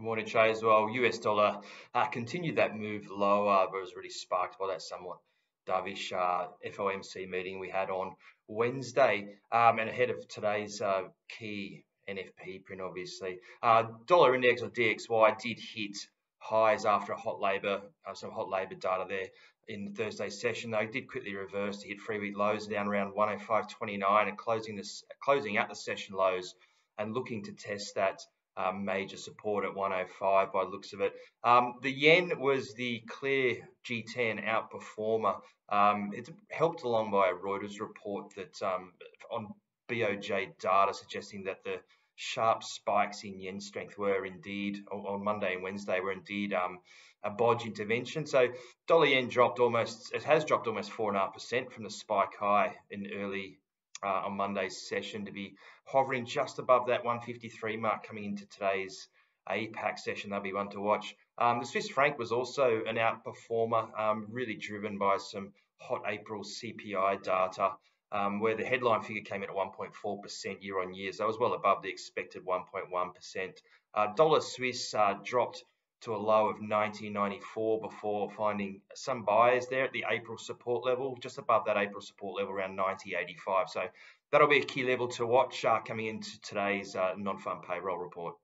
Morning trade as well. US dollar continued that move lower, but it was really sparked by that somewhat dovish FOMC meeting we had on Wednesday, and ahead of today's key NFP print, obviously. Dollar index or DXY did hit highs after a hot labor, some hot labor data there in Thursday's session. They did quickly reverse to hit 3-week lows down around 105.29 and closing out the session lows and looking to test that major support at 105 by the looks of it. The yen was the clear G10 outperformer. It's helped along by a Reuters report that on BOJ data suggesting that the sharp spikes in yen strength were indeed, on Monday and Wednesday, were indeed a BOJ intervention. So dollar yen dropped almost, it has dropped almost 4.5% from the spike high in early on Monday's session to be hovering just above that 153 mark coming into today's APAC session. That'll be one to watch. The Swiss franc was also an outperformer, really driven by some hot April CPI data, where the headline figure came in at 1.4% year on year. So that was well above the expected 1.1%. Dollar Swiss dropped to a low of 19.94 before finding some buyers there at the April support level, just above that April support level around 90.85. So that'll be a key level to watch coming into today's non-farm payroll report.